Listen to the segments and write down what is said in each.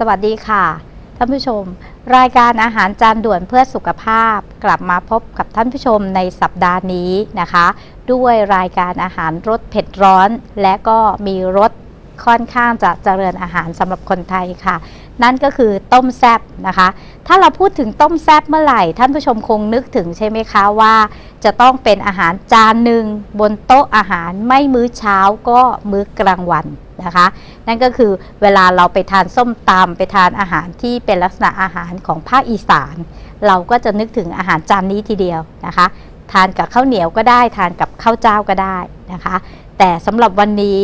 สวัสดีค่ะท่านผู้ชมรายการอาหารจานด่วนเพื่อสุขภาพกลับมาพบกับท่านผู้ชมในสัปดาห์นี้นะคะด้วยรายการอาหารรสเผ็ดร้อนและก็มีรสค่อนข้างจะเจริญอาหารสำหรับคนไทยค่ะนั่นก็คือต้มแซ่บนะคะถ้าเราพูดถึงต้มแซ่บเมื่อไหร่ท่านผู้ชมคงนึกถึงใช่ไหมคะว่าจะต้องเป็นอาหารจานหนึ่งบนโต๊ะอาหารไม่มื้อเช้าก็มื้อกลางวันนะคะนั่นก็คือเวลาเราไปทานส้มตำไปทานอาหารที่เป็นลักษณะอาหารของภาคอีสานเราก็จะนึกถึงอาหารจานนี้ทีเดียวนะคะทานกับข้าวเหนียวก็ได้ทานกับข้าวเจ้าก็ได้นะคะแต่สำหรับวันนี้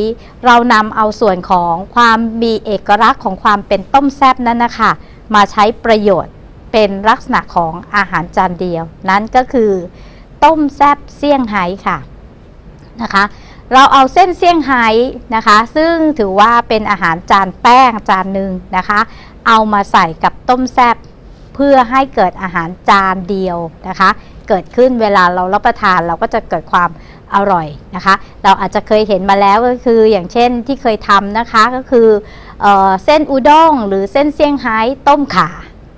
เรานำเอาส่วนของความมีเอกลักษณ์ของความเป็นต้มแซ่บนั้นนะคะมาใช้ประโยชน์เป็นลักษณะของอาหารจานเดียวนั้นก็คือต้มแซ่บเซี่ยงไฮ้ค่ะนะคะเราเอาเส้นเซี่ยงไฮ้นะคะซึ่งถือว่าเป็นอาหารจานแป้งจานหนึ่งนะคะเอามาใส่กับต้มแซ่บเพื่อให้เกิดอาหารจานเดียวนะคะเกิดขึ้นเวลาเรารับประทานเราก็จะเกิดความอร่อยนะคะเราอาจจะเคยเห็นมาแล้วก็คืออย่างเช่นที่เคยทำนะคะก็คือเส้นอุด้งหรือเส้นเซี่ยงไฮ้ต้มข่า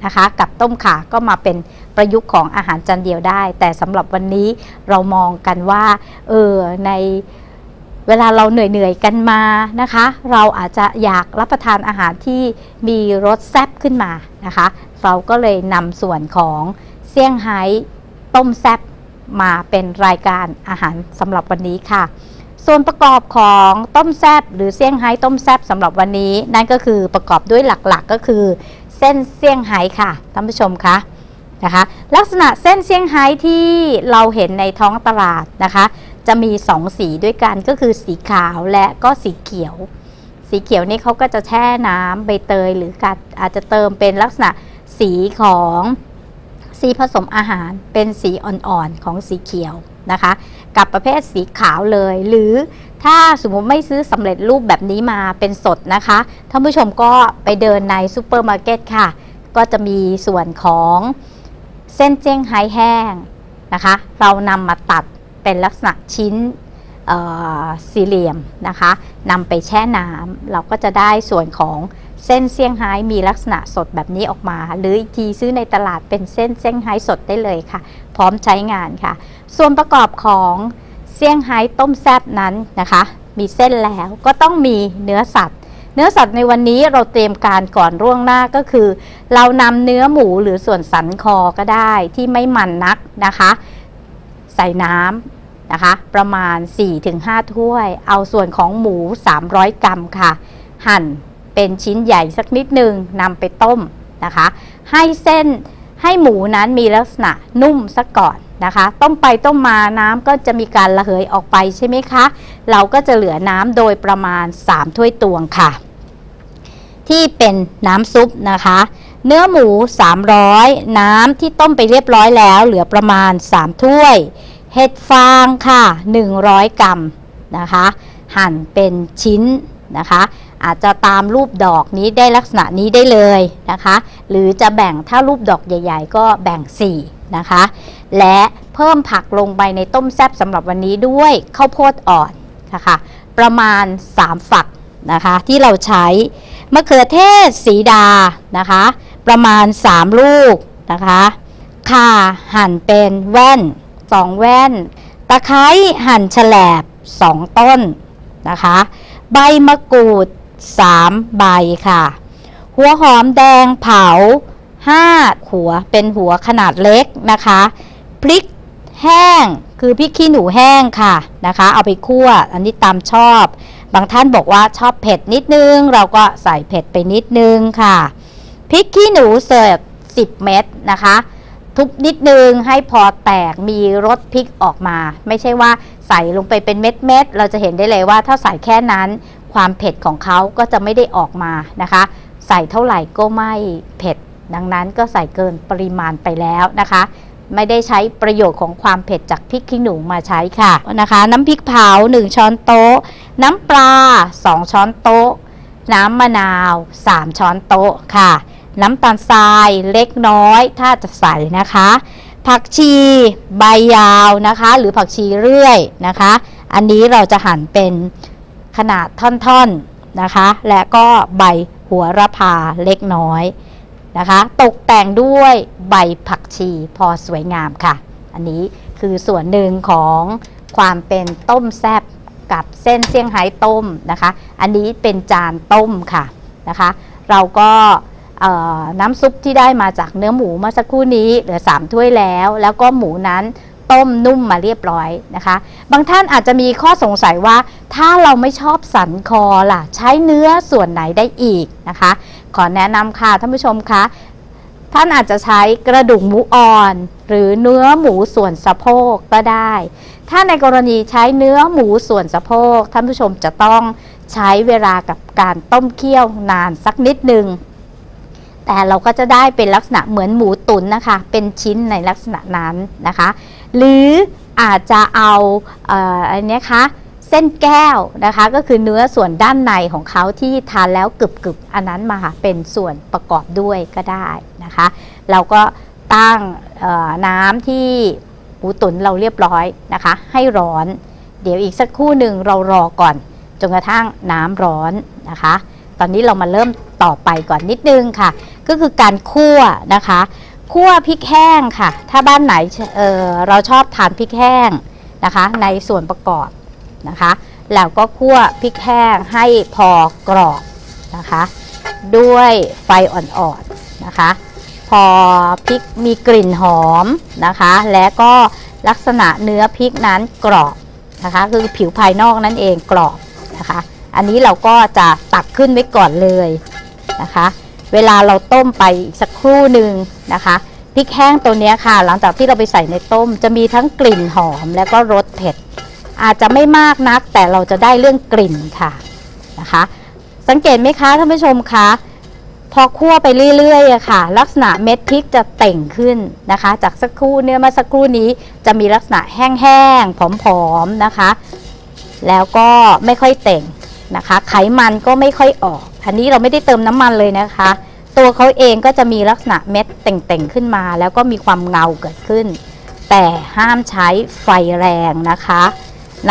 นะคะกับต้มข่าก็มาเป็นประยุกต์ของอาหารจานเดียวได้แต่สำหรับวันนี้เรามองกันว่าในเวลาเราเหนื่อยๆกันมานะคะเราอาจจะอยากรับประทานอาหารที่มีรสแซ่บขึ้นมานะคะเราก็เลยนำส่วนของเซี่ยงไฮ้ต้มแซ่บมาเป็นรายการอาหารสำหรับวันนี้ค่ะส่วนประกอบของต้มแซ่บหรือเซี่ยงไฮ้ต้มแซ่บสำหรับวันนี้นั่นก็คือประกอบด้วยหลักๆก็คือเส้นเซี่ยงไฮ้ค่ะท่านผู้ชมคะนะคะลักษณะเส้นเซี่ยงไฮ้ที่เราเห็นในท้องตลาดนะคะจะมี2สีด้วยกันก็คือสีขาวและก็สีเขียวสีเขียวนี่เขาก็จะแช่น้ำใบเตยหรืออาจจะเติมเป็นลักษณะสีของสีผสมอาหารเป็นสีอ่อนๆของสีเขียวนะคะกับประเภทสีขาวเลยหรือถ้าสมมติไม่ซื้อสำเร็จรูปแบบนี้มาเป็นสดนะคะท่านผู้ชมก็ไปเดินในซูเปอร์มาร์เก็ตค่ะก็จะมีส่วนของเส้นเซี่ยงไฮ้แห้งนะคะเรานำมาตัดเป็นลักษณะชิ้นสี่เหลี่ยมนะคะนำไปแช่น้ำเราก็จะได้ส่วนของเส้นเซี่ยงไฮ้มีลักษณะสดแบบนี้ออกมาหรืออีกทีซื้อในตลาดเป็นเส้นเซี่ยงไฮ้สดได้เลยค่ะพร้อมใช้งานค่ะส่วนประกอบของเซี่ยงไฮ้ต้มแซ่บนั้นนะคะมีเส้นแล้วก็ต้องมีเนื้อสัตว์ในวันนี้เราเตรียมการก่อนล่วงหน้าก็คือเรานำเนื้อหมูหรือส่วนสันคอก็ได้ที่ไม่มันนักนะคะใส่น้ำนะคะประมาณ 4-5 ถ้วยเอาส่วนของหมู300 กรัมค่ะหั่นเป็นชิ้นใหญ่สักนิดหนึ่งนำไปต้มนะคะให้หมูนั้นมีลักษณะนุ่มซะก่อนนะคะต้มไปต้มมาน้ำก็จะมีการระเหยออกไปใช่ไหมคะเราก็จะเหลือน้ำโดยประมาณ3ถ้วยตวงค่ะที่เป็นน้ำซุปนะคะเนื้อหมู300น้ำที่ต้มไปเรียบร้อยแล้วเหลือประมาณ3ถ้วยเห็ดฟางค่ะ100 กรัมนะคะหั่นเป็นชิ้นนะคะอาจจะตามรูปดอกนี้ได้ลักษณะนี้ได้เลยนะคะหรือจะแบ่งถ้ารูปดอกใหญ่ๆก็แบ่ง4นะคะและเพิ่มผักลงไปในต้มแซ่บสำหรับวันนี้ด้วยข้าวโพดอ่อนนะคะประมาณ3ฝักนะคะที่เราใช้มะเขือเทศสีดานะคะประมาณ3ลูกนะคะข่าหั่นเป็นแว่น2แว่นตะไคร้หั่นแฉลบ2ต้นนะคะใบมะกรูด3ใบค่ะหัวหอมแดงเผา5หัวเป็นหัวขนาดเล็กนะคะพริกแห้งคือพริกขี้หนูแห้งค่ะนะคะเอาไปคั่วอันนี้ตามชอบบางท่านบอกว่าชอบเผ็ดนิดนึงเราก็ใส่เผ็ดไปนิดนึงค่ะพริกขี้หนูเสิร์ฟ10 เม็ดนะคะทุบนิดนึงให้พอแตกมีรสพริกออกมาไม่ใช่ว่าใส่ลงไปเป็นเม็ดๆเราจะเห็นได้เลยว่าถ้าใส่แค่นั้นความเผ็ดของเขาก็จะไม่ได้ออกมานะคะใส่เท่าไหร่ก็ไม่เผ็ดดังนั้นก็ใส่เกินปริมาณไปแล้วนะคะไม่ได้ใช้ประโยชน์ของความเผ็ดจากพริกขี้หนูมาใช้ค่ะนะคะน้ำพริกเผา1ช้อนโต๊ะน้ำปลา2ช้อนโต๊ะน้ำมะนาว3ช้อนโต๊ะค่ะน้ำตาลทรายเล็กน้อยถ้าจะใส่นะคะผักชีใบยาวนะคะหรือผักชีเรื่อยนะคะอันนี้เราจะหั่นเป็นขนาดท่อนๆ นะคะและก็ใบ หัวระพาเล็กน้อยนะคะตกแต่งด้วยใบผักชีพอสวยงามค่ะอันนี้คือส่วนหนึ่งของความเป็นต้มแซ่บกับเส้นเซี่ยงไฮ้ต้มนะคะอันนี้เป็นจานต้มค่ะนะคะเราก็น้ำซุปที่ได้มาจากเนื้อหมูเมื่อสักครู่นี้เหลือ3ถ้วยแล้วแล้วก็หมูนั้นต้มนุ่มมาเรียบร้อยนะคะบางท่านอาจจะมีข้อสงสัยว่าถ้าเราไม่ชอบสันคอล่ะใช้เนื้อส่วนไหนได้อีกนะคะขอแนะนำค่ะท่านผู้ชมคะท่านอาจจะใช้กระดูกหมูอ่อนหรือเนื้อหมูส่วนสะโพกก็ได้ถ้าในกรณีใช้เนื้อหมูส่วนสะโพกท่านผู้ชมจะต้องใช้เวลากับการต้มเคี่ยวนานสักนิดนึงแต่เราก็จะได้เป็นลักษณะเหมือนหมูตุ๋นนะคะเป็นชิ้นในลักษณะนั้นนะคะหรืออาจจะเอาอันนี้ค่ะเส้นแก้วนะคะก็คือเนื้อส่วนด้านในของเขาที่ทานแล้วกรึบๆอันนั้นมาเป็นส่วนประกอบด้วยก็ได้นะคะเราก็ตั้งน้ำที่หมูตุ๋นเราเรียบร้อยนะคะให้ร้อนเดี๋ยวอีกสักครู่หนึ่งเรารอก่อนจนกระทั่งน้ำร้อนนะคะตอนนี้เรามาเริ่มต่อไปก่อนนิดนึงค่ะก็คือการคั่วนะคะคั่วพริกแห้งค่ะถ้าบ้านไหนเราชอบทานพริกแห้งนะคะในส่วนประกอบนะคะแล้วก็คั่วพริกแห้งให้พอกรอบนะคะด้วยไฟอ่อนๆนะคะพอพริกมีกลิ่นหอมนะคะและก็ลักษณะเนื้อพริกนั้นกรอบนะคะคือผิวภายนอกนั่นเองกรอบนะคะอันนี้เราก็จะตักขึ้นไว้ก่อนเลยนะคะเวลาเราต้มไปสักครู่หนึ่งนะคะพริกแห้งตัวนี้ค่ะหลังจากที่เราไปใส่ในต้มจะมีทั้งกลิ่นหอมและก็รสเผ็ดอาจจะไม่มากนักแต่เราจะได้เรื่องกลิ่นค่ะนะคะสังเกตไหมคะท่านผู้ชมคะพอคั่วไปเรื่อยๆค่ะลักษณะเม็ดพริกจะเต่งขึ้นนะคะจากสักครู่เนื้อมาสักครู่นี้จะมีลักษณะแห้งๆผอมๆนะคะแล้วก็ไม่ค่อยเต่งนะคะไขมันก็ไม่ค่อยออกอันนี้เราไม่ได้เติมน้ำมันเลยนะคะตัวเขาเองก็จะมีลักษณะเม็ดเต่งๆขึ้นมาแล้วก็มีความเงาเกิดขึ้นแต่ห้ามใช้ไฟแรงนะคะ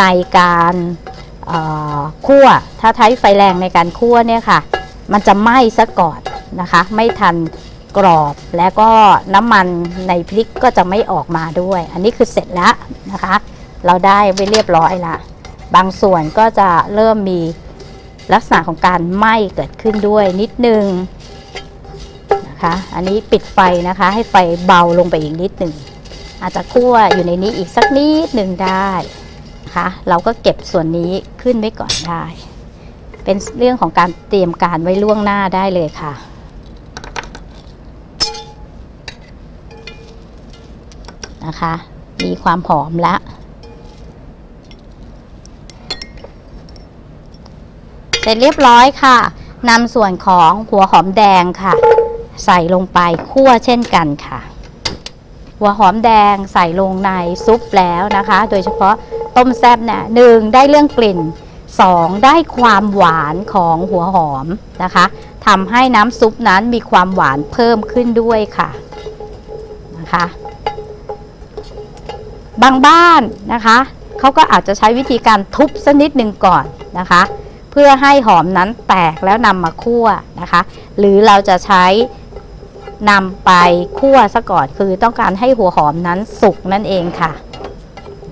ในการคั่วถ้าใช้ไฟแรงในการคั่วเนี่ยค่ะมันจะไหม้ซะก่อนนะคะไม่ทันกรอบแล้วก็น้ำมันในพริกก็จะไม่ออกมาด้วยอันนี้คือเสร็จแล้วนะคะเราได้ไปเรียบร้อยละบางส่วนก็จะเริ่มมีลักษณะของการไหม้เกิดขึ้นด้วยนิดนึงนะคะอันนี้ปิดไฟนะคะให้ไฟเบาลงไปอีกนิดนึงอาจจะคั่วอยู่ในนี้อีกสักนิดนึงได้นะคะเราก็เก็บส่วนนี้ขึ้นไว้ก่อนได้เป็นเรื่องของการเตรียมการไว้ล่วงหน้าได้เลยค่ะนะคะมีความหอมละเสร็จเรียบร้อยค่ะนำส่วนของหัวหอมแดงค่ะใส่ลงไปคั่วเช่นกันค่ะหัวหอมแดงใส่ลงในซุปแล้วนะคะโดยเฉพาะต้มแซ่บเนี่ย1ได้เรื่องกลิ่น2ได้ความหวานของหัวหอมนะคะทำให้น้ำซุปนั้นมีความหวานเพิ่มขึ้นด้วยค่ะนะคะบางบ้านนะคะเขาก็อาจจะใช้วิธีการทุบสักนิดหนึ่งก่อนนะคะเพื่อให้หอมนั้นแตกแล้วนำมาคั่วนะคะหรือเราจะใช้นำไปคั่วซะก่อนคือต้องการให้หัวหอมนั้นสุกนั่นเองค่ะ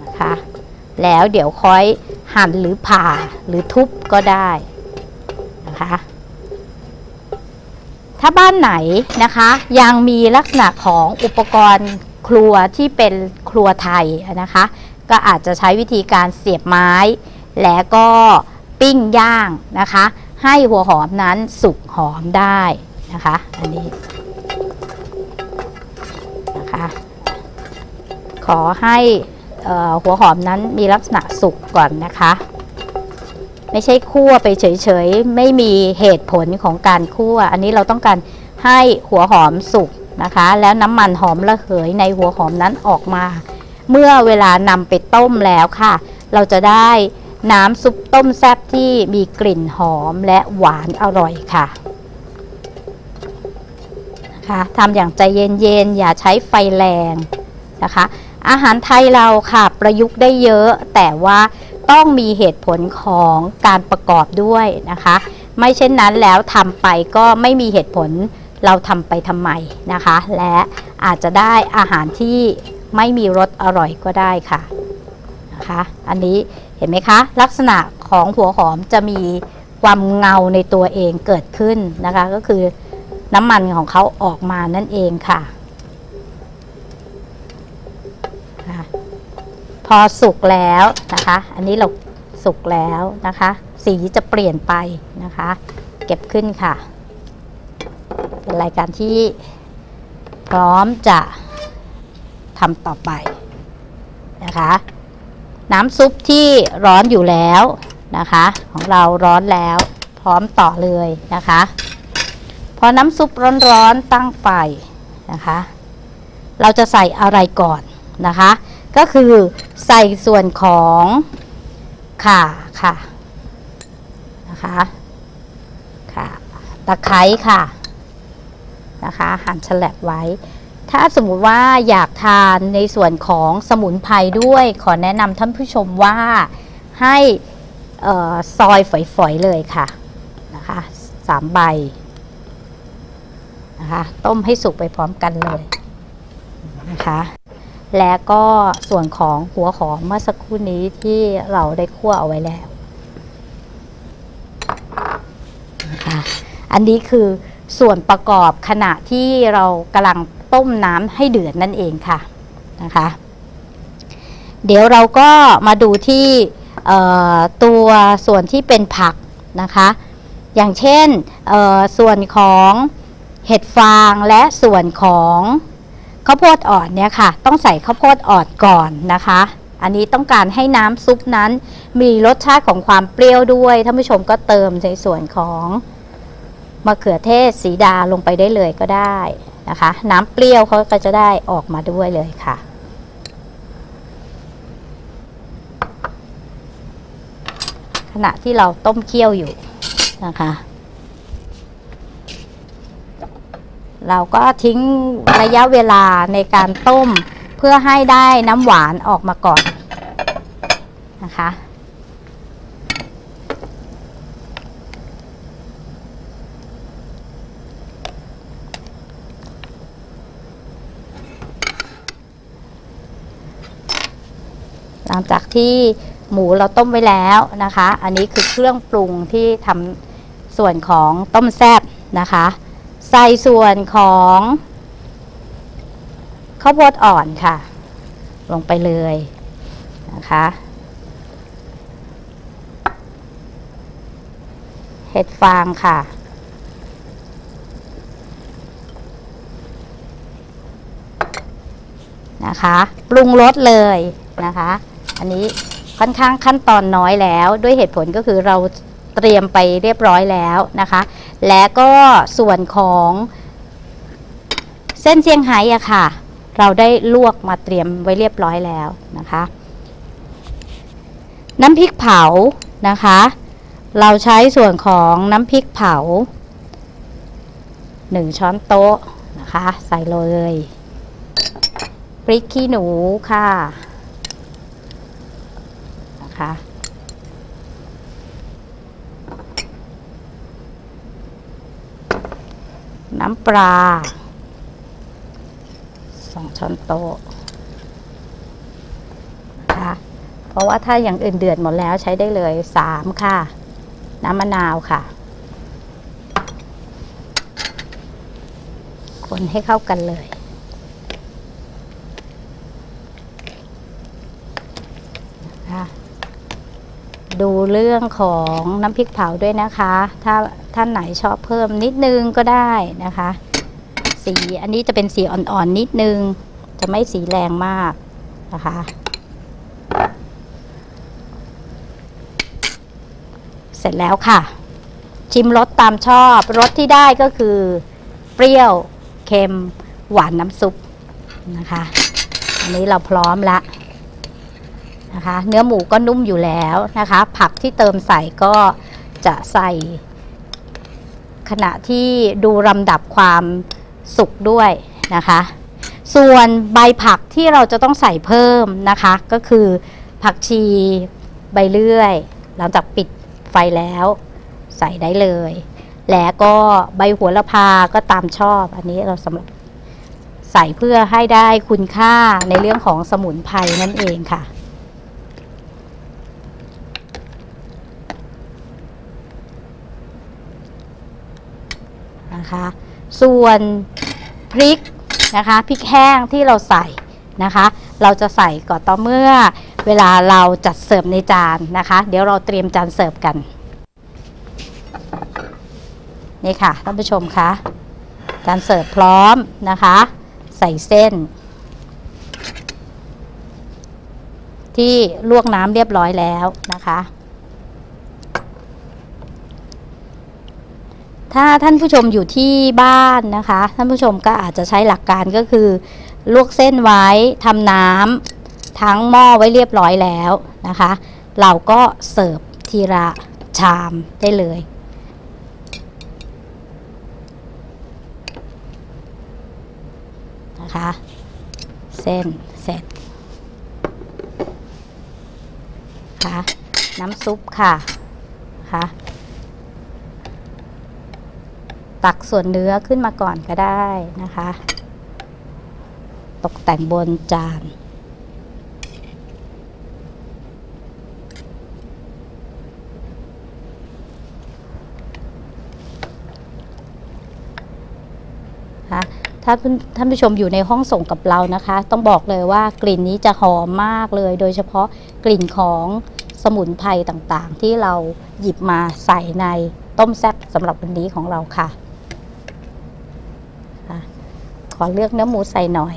นะคะแล้วเดี๋ยวค่อยหั่นหรือผ่าหรือทุบก็ได้นะคะถ้าบ้านไหนนะคะยังมีลักษณะของอุปกรณ์ครัวที่เป็นครัวไทยนะคะก็อาจจะใช้วิธีการเสียบไม้และก็ปิ้งย่างนะคะให้หัวหอมนั้นสุกหอมได้นะคะอันนี้นะคะขอให้หัวหอมนั้นมีลักษณะสุกก่อนนะคะไม่ใช่คั่วไปเฉยๆไม่มีเหตุผลของการคั่วอันนี้เราต้องการให้หัวหอมสุกนะคะแล้วน้ำมันหอมระเหยในหัวหอมนั้นออกมาเมื่อเวลานำไปต้มแล้วค่ะเราจะได้น้ำซุปต้มแซ่บที่มีกลิ่นหอมและหวานอร่อยค่ะนะคะทำอย่างใจเย็นๆอย่าใช้ไฟแรงนะคะอาหารไทยเราค่ะประยุกต์ได้เยอะแต่ว่าต้องมีเหตุผลของการประกอบด้วยนะคะ ไม่เช่นนั้นแล้วทำไปก็ไม่มีเหตุผลเราทำไปทำไมนะคะและอาจจะได้อาหารที่ไม่มีรสอร่อยก็ได้ค่ะนะคะอันนี้เห็นไหมคะลักษณะของหัวหอมจะมีความเงาในตัวเองเกิดขึ้นนะคะก็คือน้ำมันของเขาออกมานั่นเองค่ะพอสุกแล้วนะคะอันนี้เราสุกแล้วนะคะสีจะเปลี่ยนไปนะคะเก็บขึ้นค่ะเป็นรายการที่พร้อมจะทำต่อไปนะคะน้ำซุปที่ร้อนอยู่แล้วนะคะของเราร้อนแล้วพร้อมต่อเลยนะคะพอน้ำซุปร้อนๆตั้งไฟนะคะเราจะใส่อะไรก่อนนะคะก็คือใส่ส่วนของข่าค่ะนะคะค่ะตะไคร้ค่ะนะคะหั่นแฉลบไว้ถ้าสมมุติว่าอยากทานในส่วนของสมุนไพรด้วยขอแนะนำท่านผู้ชมว่าให้ซอยฝอยๆเลยค่ะนะคะ3 ใบนะคะต้มให้สุกไปพร้อมกันเลยนะคะและก็ส่วนของหัวหอมเมื่อสักครู่นี้ที่เราได้คั่วเอาไว้แล้วนะคะอันนี้คือส่วนประกอบขณะที่เรากำลังต้มน้ำให้เดือดนั่นเองค่ะนะคะเดี๋ยวเราก็มาดูที่ตัวส่วนที่เป็นผักนะคะอย่างเช่นส่วนของเห็ดฟางและส่วนของข้าวโพดอ่อนเนี่ยค่ะต้องใส่ข้าวโพดอ่อนก่อนนะคะอันนี้ต้องการให้น้ำซุปนั้นมีรสชาติของความเปรี้ยวด้วยท่านผู้ชมก็เติมในส่วนของมะเขือเทศสีดาลงไปได้เลยก็ได้นะคะน้ำเปรี้ยวเขาก็จะได้ออกมาด้วยเลยค่ะขณะที่เราต้มเคี่ยวอยู่นะคะเราก็ทิ้งระยะเวลาในการต้มเพื่อให้ได้น้ำหวานออกมาก่อนนะคะหลังจากที่หมูเราต้มไว้แล้วนะคะอันนี้คือเครื่องปรุงที่ทำส่วนของต้มแซ่บนะคะใส่ส่วนของข้าวโพดอ่อนค่ะลงไปเลยนะคะเห็ดฟางค่ะนะคะปรุงรสเลยนะคะอันนี้ค่อนข้างขั้นตอนน้อยแล้วด้วยเหตุผลก็คือเราเตรียมไปเรียบร้อยแล้วนะคะและก็ส่วนของเส้นเซี่ยงไฮ้อะค่ะเราได้ลวกมาเตรียมไว้เรียบร้อยแล้วนะคะน้ำพริกเผานะคะเราใช้ส่วนของน้ำพริกเผา1 ช้อนโต๊ะนะคะใส่เลยพริกขี้หนูค่ะนะคะน้ำปลา2 ช้อนโต๊ะนะคะเพราะว่าถ้าอย่างอื่นเดือดหมดแล้วใช้ได้เลย3ค่ะน้ำมะนาวค่ะคนให้เข้ากันเลยนะคะดูเรื่องของน้ำพริกเผาด้วยนะคะถ้าท่านไหนชอบเพิ่มนิดนึงก็ได้นะคะสีอันนี้จะเป็นสีอ่อนๆนิดนึงจะไม่สีแรงมากนะคะเสร็จแล้วค่ะชิมรสตามชอบรสที่ได้ก็คือเปรี้ยวเค็มหวานน้ำซุปนะคะอันนี้เราพร้อมละนะคะเนื้อหมูก็นุ่มอยู่แล้วนะคะผักที่เติมใส่ก็จะใส่ขณะที่ดูลำดับความสุกด้วยนะคะส่วนใบผักที่เราจะต้องใส่เพิ่มนะคะก็คือผักชีใบเลื่อยหลังจากปิดไฟแล้ว ใส่ได้เลยและก็ใบโหระพาก็ตามชอบอันนี้เราสำหรับใส่เพื่อให้ได้คุณค่าในเรื่องของสมุนไพรนั่นเองค่ะนะคะส่วนพริกนะคะพริกแห้งที่เราใส่นะคะเราจะใส่ก่อนต่อเมื่อเวลาเราจัดเสิร์ฟในจานนะคะเดี๋ยวเราเตรียมจานเสิร์ฟกันนี่ค่ะท่านผู้ชมคะจานเสิร์ฟพร้อมนะคะใส่เส้นที่ลวกน้ำเรียบร้อยแล้วนะคะถ้าท่านผู้ชมอยู่ที่บ้านนะคะท่านผู้ชมก็อาจจะใช้หลักการก็คือลวกเส้นไว้ทำน้ำทั้งหม้อไว้เรียบร้อยแล้วนะคะเราก็เสิร์ฟทีละชามได้เลยนะคะเส้นเสร็จค่ะน้ำซุปค่ะค่ะตักส่วนเนื้อขึ้นมาก่อนก็ได้นะคะตกแต่งบนจานค่ะถ้าผู้ชมอยู่ในห้องส่งกับเรานะคะต้องบอกเลยว่ากลิ่นนี้จะหอมมากเลยโดยเฉพาะกลิ่นของสมุนไพรต่างๆที่เราหยิบมาใส่ในต้มแซ่บสำหรับวันนี้ของเราค่ะขอเลือกเนื้อหมูใส่หน่อย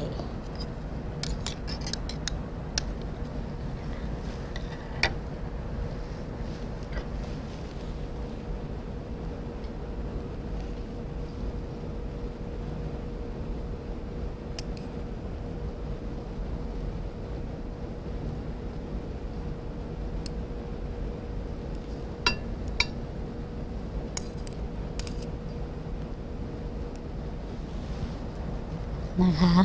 นะคะ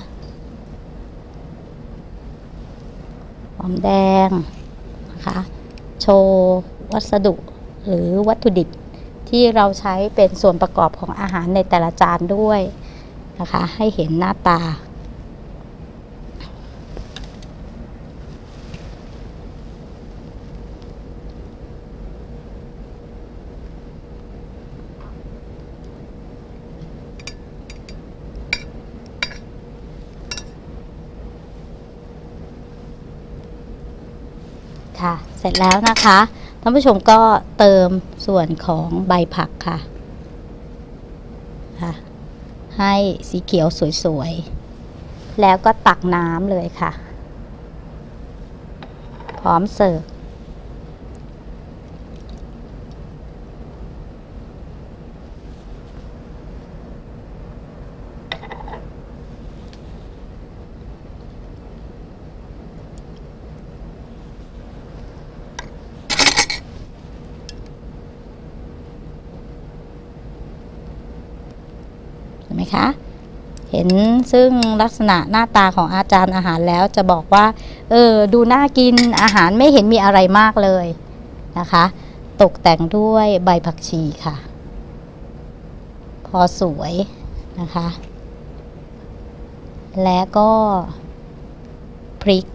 หอมแดงนะคะโชว์วัสดุหรือวัตถุดิบที่เราใช้เป็นส่วนประกอบของอาหารในแต่ละจานด้วยนะคะให้เห็นหน้าตาเสร็จแล้วนะคะท่านผู้ชมก็เติมส่วนของใบผักค่ะให้สีเขียวสวยๆแล้วก็ตักน้ำเลยค่ะพร้อมเสิร์ฟเห็นซึ่งลักษณะหน้าตาของอาจารย์อาหารแล้วจะบอกว่าดูน่ากินอาหารไม่เห็นมีอะไรมากเลยนะคะตกแต่งด้วยใบผักชีค่ะพอสวยนะคะและก็พริก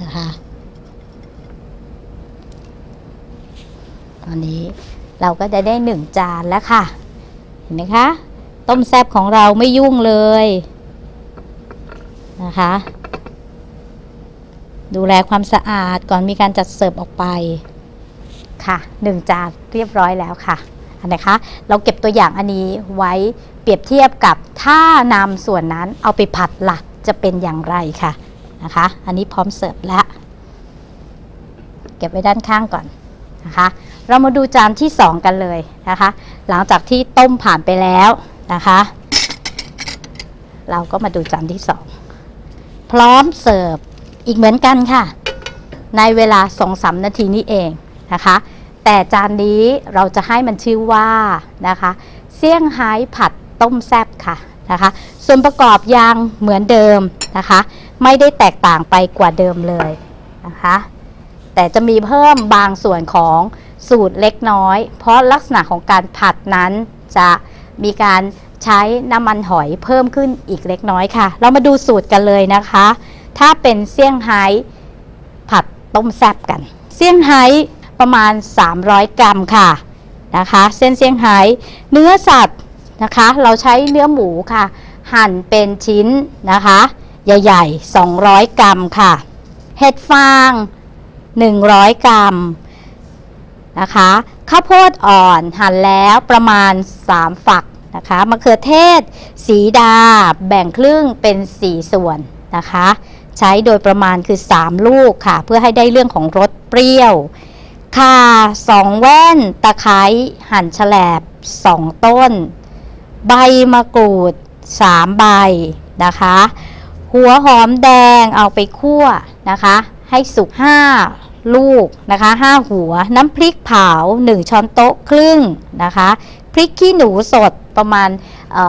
นะคะตอนนี้เราก็จะได้หนึ่งจานแล้วค่ะเห็นไหมคะต้มแซ่บของเราไม่ยุ่งเลยนะคะดูแลความสะอาดก่อนมีการจัดเสิร์ฟออกไปค่ะหนึ่งจานเรียบร้อยแล้วค่ะนะคะเราเก็บตัวอย่างอันนี้ไว้เปรียบเทียบกับถ้านำส่วนนั้นเอาไปผัดล่ะจะเป็นอย่างไรค่ะนะคะอันนี้พร้อมเสิร์ฟแล้วเก็บไว้ด้านข้างก่อนนะคะเรามาดูจานที่2กันเลยนะคะหลังจากที่ต้มผ่านไปแล้วนะคะเราก็มาดูจานที่2พร้อมเสิร์ฟอีกเหมือนกันค่ะในเวลา 2-3 นาทีนี้เองนะคะแต่จานนี้เราจะให้มันชื่อว่านะคะเซี่ยงไฮ้ผัดต้มแซ่บค่ะนะคะส่วนประกอบยังเหมือนเดิมนะคะไม่ได้แตกต่างไปกว่าเดิมเลยนะคะแต่จะมีเพิ่มบางส่วนของ สูตรเล็กน้อยเพราะลักษณะของการผัดนั้นจะมีการใช้น้ำมันหอยเพิ่มขึ้นอีกเล็กน้อยค่ะเรามาดูสูตรกันเลยนะคะถ้าเป็นเซี่ยงไฮ้ผัดต้มแซ่บกันเซี่ยงไฮ้ประมาณ300กรัมค่ะนะคะเส้นเซี่ยงไฮ้เนื้อสัตว์นะคะเราใช้เนื้อหมูค่ะหั่นเป็นชิ้นนะคะใหญ่ๆ200กรัมค่ะเห็ดฟาง100กรัมนะคะข้าวโพดอ่อนหั่นแล้วประมาณ3ฝักนะคะมะเขือเทศสีดาแบ่งครึ่งเป็น4ส่วนนะคะใช้โดยประมาณคือ3ลูกค่ะเพื่อให้ได้เรื่องของรสเปรี้ยวข่า2แว่นตะไคร้หั่นแฉลบ2ต้นใบมะกรูด3ใบนะคะหัวหอมแดงเอาไปคั่วนะคะให้สุก5ลูกนะคะ5หัวน้ำพริกเผา1ช้อนโต๊ะครึ่งนะคะพริกขี้หนูสดประมาณ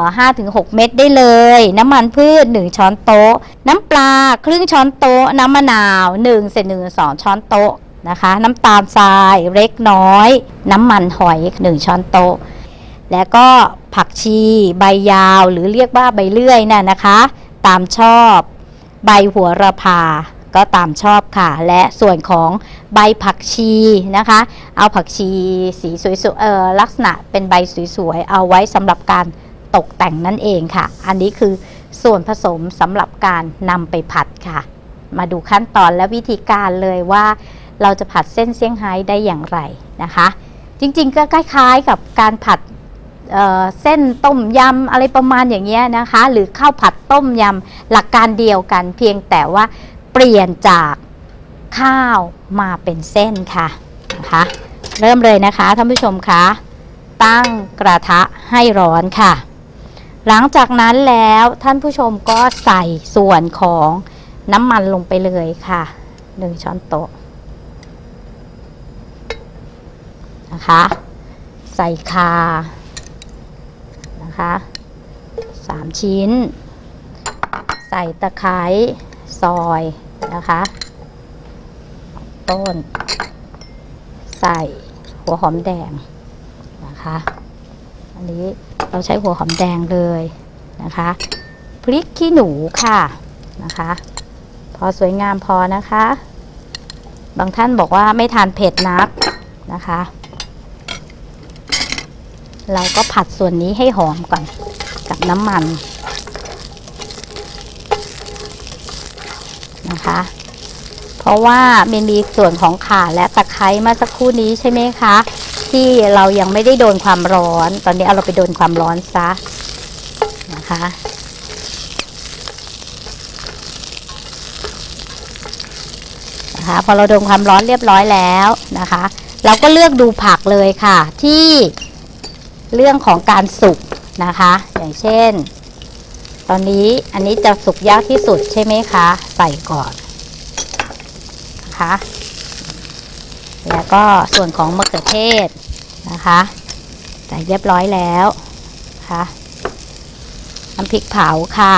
5-6 เม็ดได้เลยน้ำมันพืช1ช้อนโต๊ะน้ำปลาครึ่งช้อนโต๊ะน้ำมะนาว1/2 ช้อนโต๊ะนะคะน้ำตาลทรายเล็กน้อยน้ำมันหอย1ช้อนโต๊ะแล้วก็ผักชีใบยาวหรือเรียกว่าใบเลื่อยน่ะนะคะตามชอบใบหัวระพาก็ตามชอบค่ะและส่วนของใบผักชีนะคะเอาผักชีสีสวยๆลักษณะเป็นใบสวยๆเอาไว้สำหรับการตกแต่งนั่นเองค่ะอันนี้คือส่วนผสมสำหรับการนำไปผัดค่ะมาดูขั้นตอนและวิธีการเลยว่าเราจะผัดเส้นเซี่ยงไฮ้ได้อย่างไรนะคะจริงๆก็คล้ายๆกับการผัดเส้นต้มยำอะไรประมาณอย่างเงี้ยนะคะหรือข้าวผัดต้มยำหลักการเดียวกันเพียงแต่ว่าเปลี่ยนจากข้าวมาเป็นเส้นค่ะนะคะเริ่มเลยนะคะท่านผู้ชมคะตั้งกระทะให้ร้อนค่ะหลังจากนั้นแล้วท่านผู้ชมก็ใส่ส่วนของน้ำมันลงไปเลยค่ะ1ช้อนโต๊ะนะคะใส่ข่านะคะ3ชิ้นใส่ตะไคร้ซอยนะคะต้นใส่หัวหอมแดงนะคะอันนี้เราใช้หัวหอมแดงเลยนะคะพริกขี้หนูค่ะนะคะพอสวยงามพอนะคะบางท่านบอกว่าไม่ทานเผ็ดนักนะคะเราก็ผัดส่วนนี้ให้หอมก่อนกับน้ำมันนะคะเพราะว่ามันมีส่วนของข่าและตะไคร้มาสักครู่นี้ใช่ไหมคะที่เรายังไม่ได้โดนความร้อนตอนนี้เอาเราไปโดนความร้อนซะนะคะพอเราโดนความร้อนเรียบร้อยแล้วนะคะเราก็เลือกดูผักเลยค่ะที่เรื่องของการสุกนะคะอย่างเช่นตอนนี้อันนี้จะสุกยากที่สุดใช่ไหมคะใส่ก่อนนะคะแล้วก็ส่วนของมะเขือเทศนะคะใส่เรียบร้อยแล้วนะคะน้ำพริกเผาค่ะ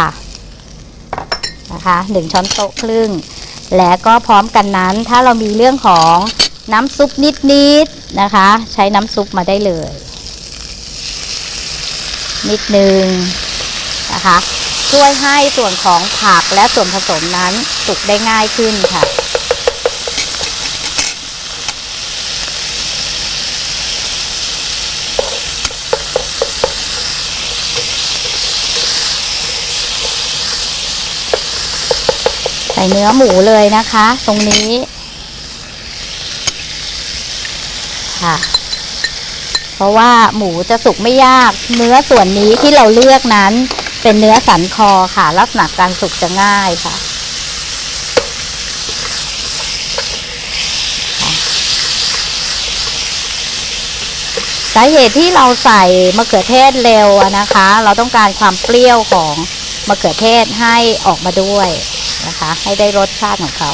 นะคะ1ช้อนโต๊ะครึ่งแล้วก็พร้อมกันนั้นถ้าเรามีเรื่องของน้ำซุปนิดๆนะคะใช้น้ำซุปมาได้เลยนิดนึงนะคะช่วยให้ส่วนของผักและส่วนผสมนั้นสุกได้ง่ายขึ้นค่ะใส่เนื้อหมูเลยนะคะตรงนี้ค่ะเพราะว่าหมูจะสุกไม่ยากเนื้อส่วนนี้ที่เราเลือกนั้นเป็นเนื้อสันคอค่ะลักษณะการสุกจะง่ายค่ะสาเหตุที่เราใส่มะเขือเทศเร็วนะคะเราต้องการความเปรี้ยวของมะเขือเทศให้ออกมาด้วยนะคะให้ได้รสชาติของเขา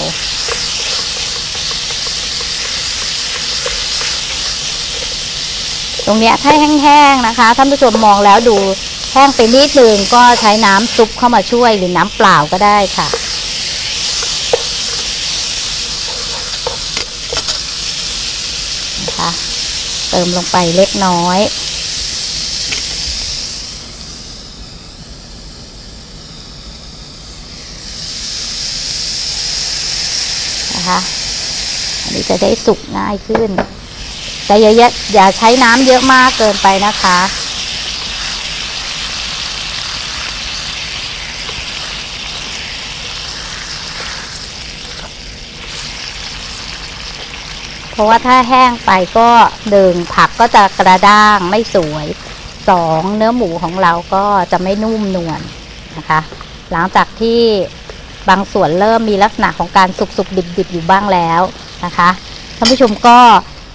ตรงนี้ถ้าแห้งๆนะคะท่านผู้ชมมองแล้วดูแห้งไปนิดนึงก็ใช้น้ำซุปเข้ามาช่วยหรือน้ำเปล่าก็ได้ค่ะนะคะ เติมลงไปเล็กน้อยนะคะอันนี้จะได้สุกง่ายขึ้นแต่อย่าใช้น้ำเยอะมากเกินไปนะคะเพราะว่าถ้าแห้งไปก็1ผักก็จะกระด้างไม่สวย2เนื้อหมูของเราก็จะไม่นุ่มนวลนะคะหลังจากที่บางส่วนเริ่มมีลักษณะของการสุกๆดิบๆอยู่บ้างแล้วนะคะท่านผู้ชมก็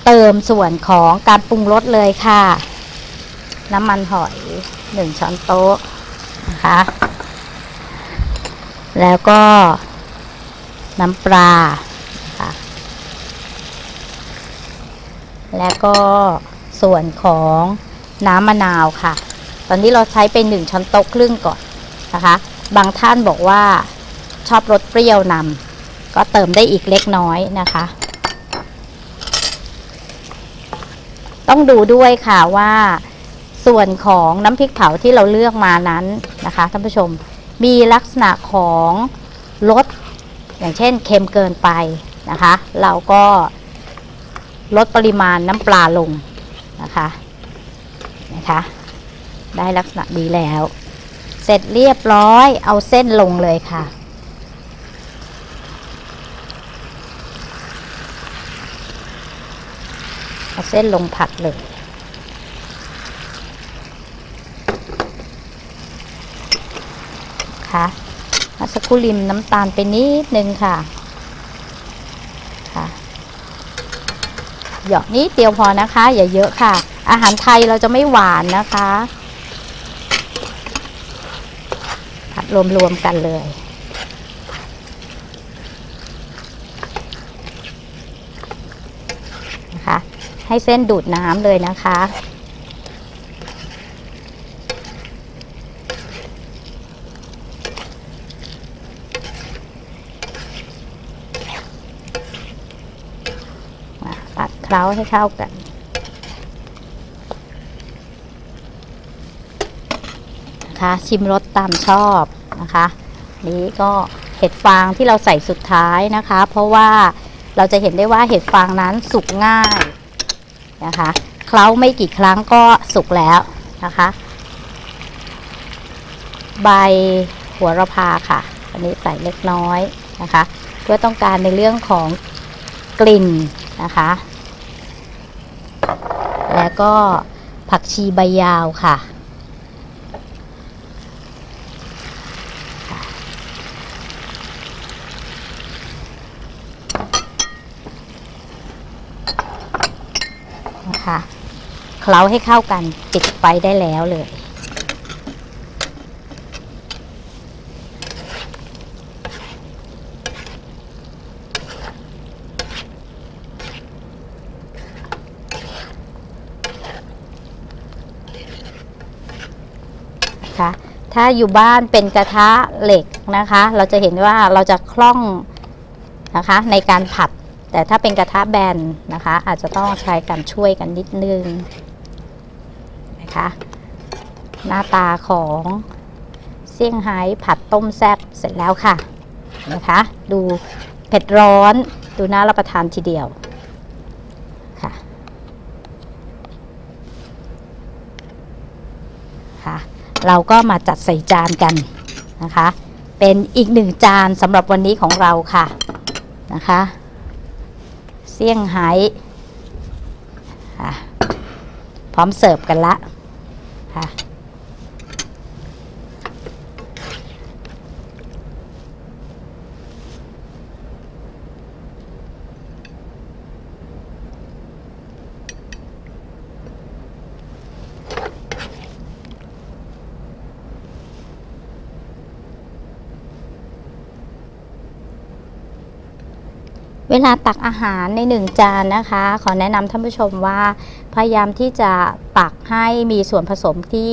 เติมส่วนของการปรุงรสเลยค่ะน้ำมันหอย1ช้อนโต๊ะนะคะแล้วก็น้ำปลาและก็ส่วนของน้ำมะนาวค่ะตอนนี้เราใช้เป็น1ช้อนโต๊ะครึ่งก่อนนะคะบางท่านบอกว่าชอบรสเปรี้ยวนำก็เติมได้อีกเล็กน้อยนะคะต้องดูด้วยค่ะว่าส่วนของน้ำพริกเผาที่เราเลือกมานั้นนะคะท่านผู้ชมมีลักษณะของรสอย่างเช่นเค็มเกินไปนะคะเราก็ลดปริมาณน้ำปลาลงนะคะได้ลักษณะดีแล้วเสร็จเรียบร้อยเอาเส้นลงเลยค่ะเอาเส้นลงผัดเลยค่ะมาสักครู่ริมน้ำตาลไปนิดนึงค่ะหยอดนิดเดียวพอนะคะอย่าเยอะค่ะอาหารไทยเราจะไม่หวานนะคะผัดรวมๆกันเลยนะคะให้เส้นดูดน้ำเลยนะคะเคล้าให้เข้ากันนะคะชิมรสตามชอบนะคะนี้ก็เห็ดฟางที่เราใส่สุดท้ายนะคะเพราะว่าเราจะเห็นได้ว่าเห็ดฟางนั้นสุกง่ายนะคะเคล้าไม่กี่ครั้งก็สุกแล้วนะคะใบโหระพาค่ะอันนี้ใส่เล็กน้อยนะคะเพื่อต้องการในเรื่องของกลิ่นนะคะแล้วก็ผักชีใบยาวค่ะนะคะเคล้าให้เข้ากันปิดไฟได้แล้วเลยถ้าอยู่บ้านเป็นกระทะเหล็กนะคะเราจะเห็นว่าเราจะคล่องนะคะในการผัดแต่ถ้าเป็นกระทะแบนนะคะอาจจะต้องใช้การช่วยกันนิดนึงนะคะหน้าตาของเซี่ยงไฮ้ผัดต้มแซ่บเสร็จแล้วค่ะนะคะดูเผ็ดร้อนดูน่ารับประทานทีเดียวค่ะเราก็มาจัดใส่จานกันนะคะเป็นอีกหนึ่งจานสำหรับวันนี้ของเราค่ะนะคะเซี่ยงไฮ้พร้อมเสิร์ฟกันละค่ะเวลาตักอาหารใน1จานนะคะขอแนะนำท่านผู้ชมว่าพยายามที่จะตักให้มีส่วนผสมที่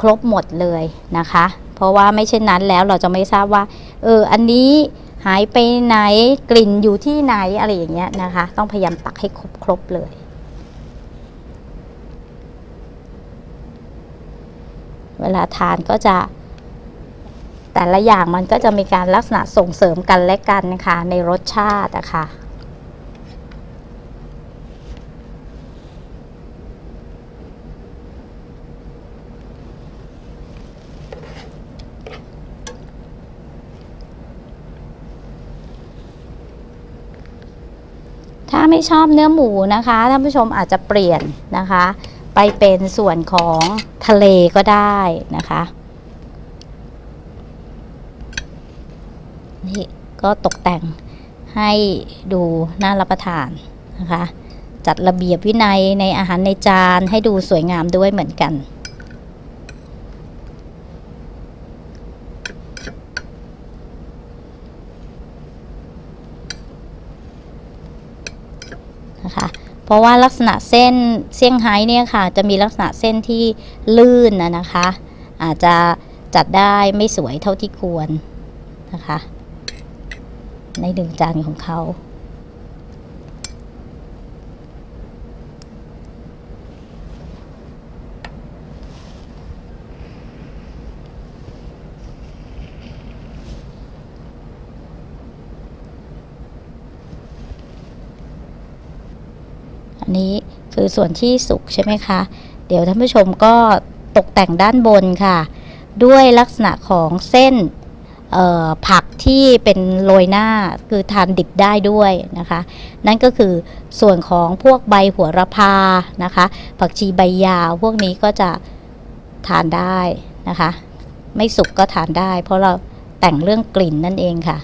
ครบหมดเลยนะคะเพราะว่าไม่เช่นนั้นแล้วเราจะไม่ทราบว่าอันนี้หายไปไหนกลิ่นอยู่ที่ไหนอะไรอย่างเงี้ยนะคะต้องพยายามตักให้ครบเลย เวลาทานก็จะแต่ละอย่างมันก็จะมีการลักษณะส่งเสริมกันและกันนะคะในรสชาตินะคะถ้าไม่ชอบเนื้อหมูนะคะท่านผู้ชมอาจจะเปลี่ยนนะคะไปเป็นส่วนของทะเลก็ได้นะคะนี่ก็ตกแต่งให้ดูน่ารับประทานนะคะจัดระเบียบวินัยในอาหารในจานให้ดูสวยงามด้วยเหมือนกันนะคะเพราะว่าลักษณะเส้นเซี่ยงไฮ้เนี่ยค่ะจะมีลักษณะเส้นที่ลื่นนะคะอาจจะจัดได้ไม่สวยเท่าที่ควรนะคะในหนึ่งจานของเขาอันนี้คือส่วนที่สุกใช่ไหมคะเดี๋ยวท่านผู้ชมก็ตกแต่งด้านบนค่ะด้วยลักษณะของเส้นผักที่เป็นโรยหน้าคือทานดิบได้ด้วยนะคะนั่นก็คือส่วนของพวกใบหัวระพานะคะผักชีใบยาวพวกนี้ก็จะทานได้นะคะไม่สุกก็ทานได้เพราะเราแต่งเรื่องกลิ่นนั่นเองค่ะ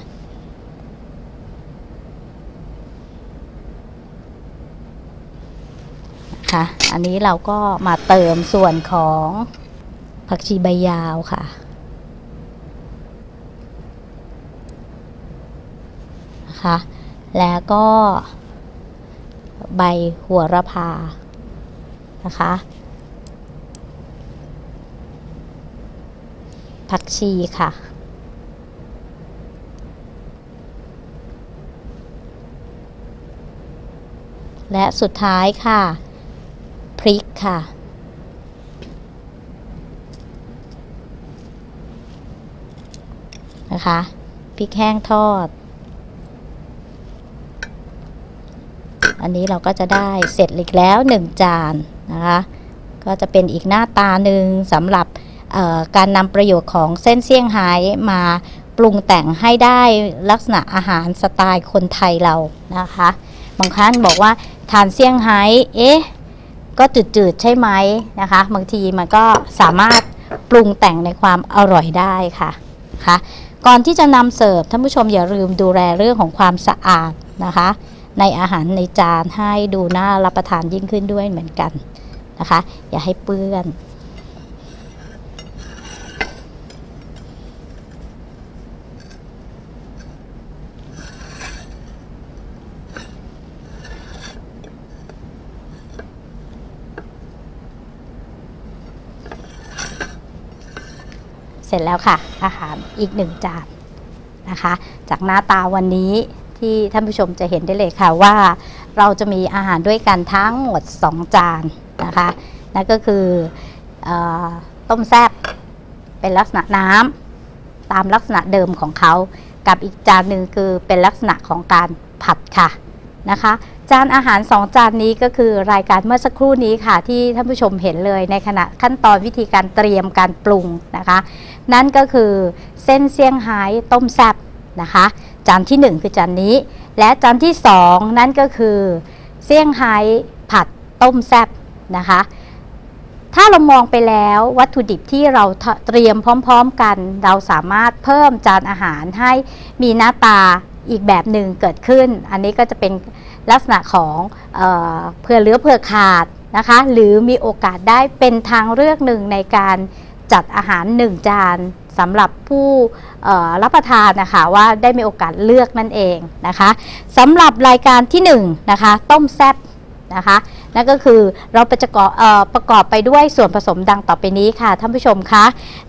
นะคะอันนี้เราก็มาเติมส่วนของผักชีใบยาวค่ะแล้วก็ใบหัวระพานะคะผักชีค่ะและสุดท้ายค่ะพริกค่ะนะคะพริกแห้งทอดอันนี้เราก็จะได้เสร็จอีกแล้ว1จานนะคะก็จะเป็นอีกหน้าตาหนึ่งสำหรับการนำประโยชน์ของเส้นเซี่ยงไฮ้มาปรุงแต่งให้ได้ลักษณะอาหารสไตล์คนไทยเรานะคะบางครั้งบอกว่าทานเซี่ยงไฮ้เอ๊ะก็จืดๆใช่ไหมนะคะบางทีมันก็สามารถปรุงแต่งในความอร่อยได้ค่ะนะคะก่อนที่จะนำเสิร์ฟท่านผู้ชมอย่าลืมดูแลเรื่องของความสะอาดนะคะในอาหารในจานให้ดูน่ารับประทานยิ่งขึ้นด้วยเหมือนกันนะคะอย่าให้เปื้อนเสร็จแล้วค่ะอาหารอีกหนึ่งจานนะคะจากหน้าตาวันนี้ที่ท่านผู้ชมจะเห็นได้เลยค่ะว่าเราจะมีอาหารด้วยกันทั้งหมด2จานนะคะนั่นก็คือต้มแซ่บเป็นลักษณะน้ำตามลักษณะเดิมของเขากับอีกจานหนึ่งคือเป็นลักษณะของการผัดค่ะนะคะจานอาหาร2จานนี้ก็คือรายการเมื่อสักครู่นี้ค่ะที่ท่านผู้ชมเห็นเลยในขณะขั้นตอนวิธีการเตรียมการปรุงนะคะนั่นก็คือเส้นเซี่ยงไฮ้ต้มแซ่บนะคะจานที่1คือจานนี้และจานที่2นั่นก็คือเซี่ยงไฮ้ผัดต้มแซ่บนะคะถ้าเรามองไปแล้ววัตถุดิบที่เราเตรียมพร้อมๆกันเราสามารถเพิ่มจานอาหารให้มีหน้าตาอีกแบบหนึ่งเกิดขึ้นอันนี้ก็จะเป็นลักษณะของเผื่อเหลือเผื่อขาดนะคะหรือมีโอกาสได้เป็นทางเลือกหนึ่งในการจัดอาหาร1จานสำหรับผู้รับประทานนะคะว่าได้มีโอกาสเลือกนั่นเองนะคะสำหรับรายการที่1นะคะต้มแซ่บนะคะนั่นก็คือเราประกอบไปด้วยส่วนผสมดังต่อไปนี้ค่ะท่านผู้ชมคะ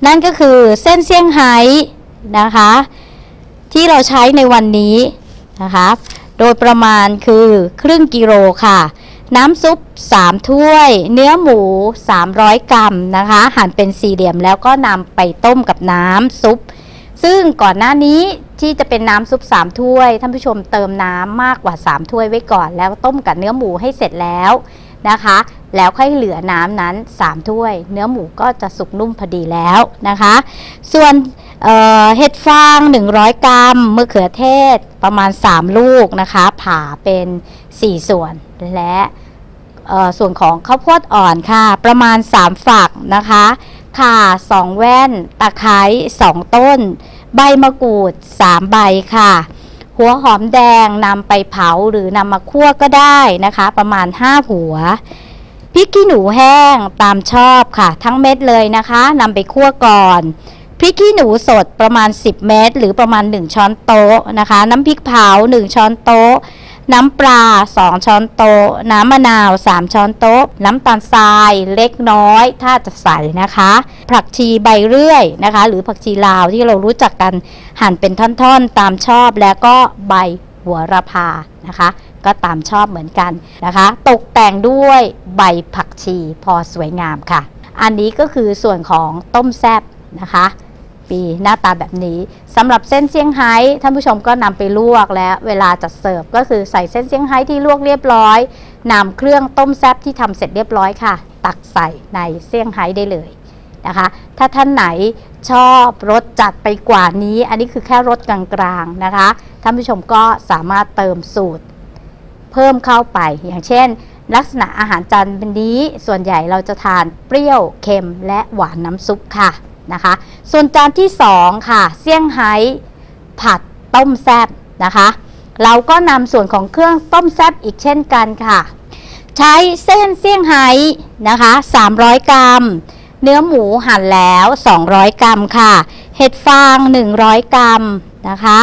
นั่นก็คือเส้นเซี่ยงไฮ้นะคะที่เราใช้ในวันนี้นะคะโดยประมาณคือครึ่งกิโลค่ะ น้ำซุป3ถ้วยเนื้อหมู300กรัมนะคะหั่นเป็นสี่เหลี่ยมแล้วก็นำไปต้มกับน้ำซุปซึ่งก่อนหน้านี้ที่จะเป็นน้ำซุป3ถ้วยท่านผู้ชมเติมน้ำมากกว่า3ถ้วยไว้ก่อนแล้วต้มกับเนื้อหมูให้เสร็จแล้วนะคะแล้วค่อยเหลือน้ำนั้น3ถ้วยเนื้อหมูก็จะสุกนุ่มพอดีแล้วนะคะส่วนเห็ดฟาง100กรัมมะเขือเทศประมาณ3ลูกนะคะผ่าเป็น4ส่วนและส่วนของข้าวโพดอ่อนค่ะประมาณ3ฝักนะคะข่า2แว่นตะไคร้2ต้นใบมะกรูด3ใบค่ะหัวหอมแดงนำไปเผาหรือนำมาคั่วก็ได้นะคะประมาณ5หัวพริกขี้หนูแห้งตามชอบค่ะทั้งเม็ดเลยนะคะนำไปคั่วก่อนพริกขี้หนูสดประมาณ10เม็ดหรือประมาณ1ช้อนโต๊ะนะคะน้ำพริกเผา1ช้อนโต๊ะน้ำปลา2ช้อนโต๊ะน้ำมะนาว3ช้อนโต๊ะน้ำตาลทรายเล็กน้อยถ้าจะใส่นะคะผักชีใบเลื่อยนะคะหรือผักชีลาวที่เรารู้จักกันหั่นเป็นท่อนๆตามชอบแล้วก็ใบหัวระพานะคะก็ตามชอบเหมือนกันนะคะตกแต่งด้วยใบผักชีพอสวยงามค่ะอันนี้ก็คือส่วนของต้มแซ่บนะคะปีหน้าตาแบบนี้สำหรับเส้นเซี่ยงไฮ้ท่านผู้ชมก็นำไปลวกแล้วเวลาจัดเสิร์ฟก็คือใส่เส้นเซี่ยงไฮ้ที่ลวกเรียบร้อยนำเครื่องต้มแซ่บที่ทำเสร็จเรียบร้อยค่ะตักใส่ในเซี่ยงไฮ้ได้เลยนะคะถ้าท่านไหนชอบรสจัดไปกว่านี้อันนี้คือแค่รสกลางๆนะคะท่านผู้ชมก็สามารถเติมสูตรเพิ่มเข้าไปอย่างเช่นลักษณะอาหารจานนี้ส่วนใหญ่เราจะทานเปรี้ยวเค็มและหวานน้ำซุปค่ะนะคะส่วนจานที่2ค่ะเซี่ยงไฮ้ผัดต้มแซ่บนะคะเราก็นำส่วนของเครื่องต้มแซ่บอีกเช่นกันค่ะใช้เส้นเซี่ยงไฮ้นะคะ300กรัมเนื้อหมูหั่นแล้ว200กรัมค่ะเห็ดฟาง100กรัมนะคะ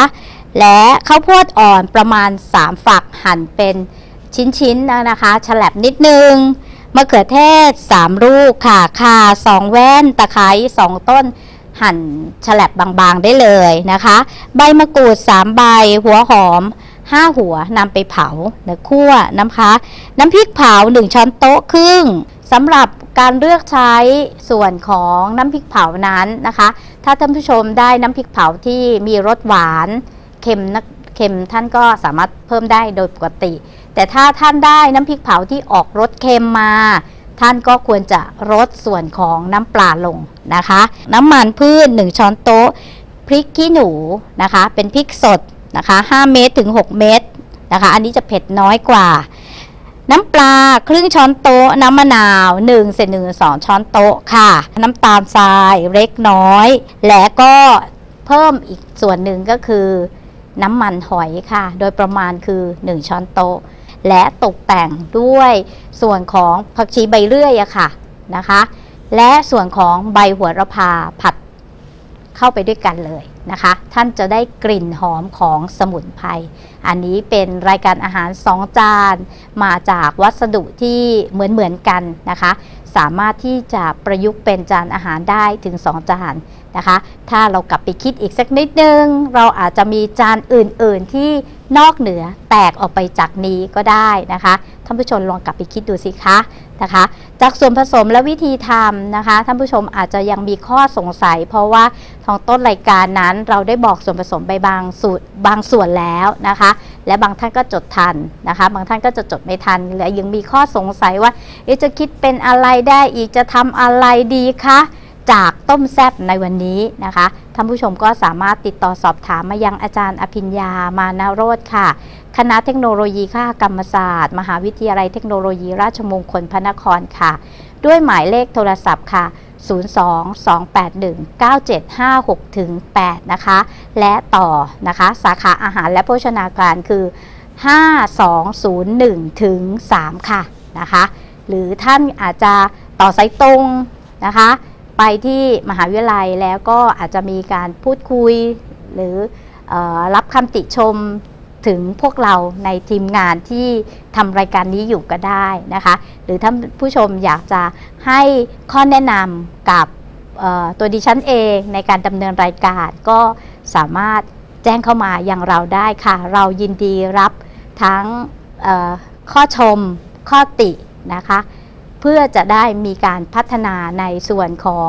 และข้าวโพดอ่อนประมาณ3ฝักหั่นเป็นชิ้นๆนะคะฉลับนิดนึงมะเขือเทศ3ลูกค่ะข่า2แว่นตะไคร้2ต้นหั่นฉลับบางๆได้เลยนะคะใบมะกรูด3ใบหัวหอม5หัวนำไปเผาหรือคั่วนะคะน้ำพริกเผา1ช้อนโต๊ะครึ่งสำหรับการเลือกใช้ส่วนของน้ำพริกเผานั้นนะคะถ้าท่านผู้ชมได้น้ำพริกเผาที่มีรสหวานเค็มท่านก็สามารถเพิ่มได้โดยปกติแต่ถ้าท่านได้น้ำพริกเผาที่ออกรสเค็มมาท่านก็ควรจะลดส่วนของน้ำปลาลงนะคะน้ำมันพืช1ช้อนโต๊ะพริกขี้หนูนะคะเป็นพริกสดนะคะ5เม็ดถึง6เม็ดนะคะอันนี้จะเผ็ดน้อยกว่าน้ำปลาครึ่งช้อนโต๊ะน้ำมะนาว1เศษ1 2ช้อนโต๊ะค่ะน้ำตาลทรายเล็กน้อยและก็เพิ่มอีกส่วนหนึ่งก็คือน้ำมันหอยค่ะโดยประมาณคือ1ช้อนโต๊ะและตกแต่งด้วยส่วนของผักชีใบเลื่อยอะค่ะนะคะและส่วนของใบหัวระพาผัดเข้าไปด้วยกันเลยนะคะท่านจะได้กลิ่นหอมของสมุนไพรอันนี้เป็นรายการอาหาร2จานมาจากวัสดุที่เหมือนกันนะคะสามารถที่จะประยุกต์เป็นจานอาหารได้ถึง2จานนะคะถ้าเรากลับไปคิดอีกสักนิดนึงเราอาจจะมีจานอื่นๆที่นอกเหนือแตกออกไปจากนี้ก็ได้นะคะท่านผู้ชมลองกลับไปคิดดูสิคะนะคะจากส่วนผสมและวิธีทำนะคะท่านผู้ชมอาจจะยังมีข้อสงสัยเพราะว่าทางต้นรายการนั้นเราได้บอกส่วนผสมไปบางส่วนแล้วนะคะและบางท่านก็จดทันนะคะบางท่านก็จะจดไม่ทันและยังมีข้อสงสัยว่าจะคิดเป็นอะไรได้อีกจะทำอะไรดีคะจากต้มแซ่บในวันนี้นะคะท่านผู้ชมก็สามารถติดต่อสอบถามมายังอาจารย์อภิญญามานาโรจน์ค่ะคณะเทคโนโลยีคหกรรมศาสตร์มหาวิทยาลัยเทคโนโลยีราชมงคลพระนครค่ะด้วยหมายเลขโทรศัพท์ค่ะ02-281-9756-8 นะคะและต่อนะคะสาขาอาหารและโภชนาการคือ5201-3ค่ะนะคะหรือท่านอาจจะต่อสายตรงนะคะไปที่มหาวิทยาลัยแล้วก็อาจจะมีการพูดคุยหรือรับคำติชมถึงพวกเราในทีมงานที่ทำรายการนี้อยู่ก็ได้นะคะหรือท่านผู้ชมอยากจะให้ข้อแนะนำกับตัวดิฉันเองในการดำเนินรายการก็สามารถแจ้งเข้ามาอย่างเราได้ค่ะเรายินดีรับทั้งข้อชม ข้อตินะคะเพื่อจะได้มีการพัฒนาในส่วนของ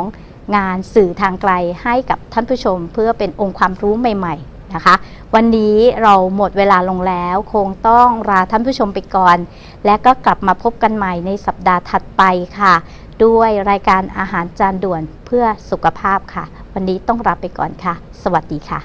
งานสื่อทางไกลให้กับท่านผู้ชมเพื่อเป็นองค์ความรู้ใหม่ๆนะคะวันนี้เราหมดเวลาลงแล้วคงต้องลาท่านผู้ชมไปก่อนและก็กลับมาพบกันใหม่ในสัปดาห์ถัดไปค่ะด้วยรายการอาหารจานด่วนเพื่อสุขภาพค่ะวันนี้ต้องลาไปก่อนค่ะสวัสดีค่ะ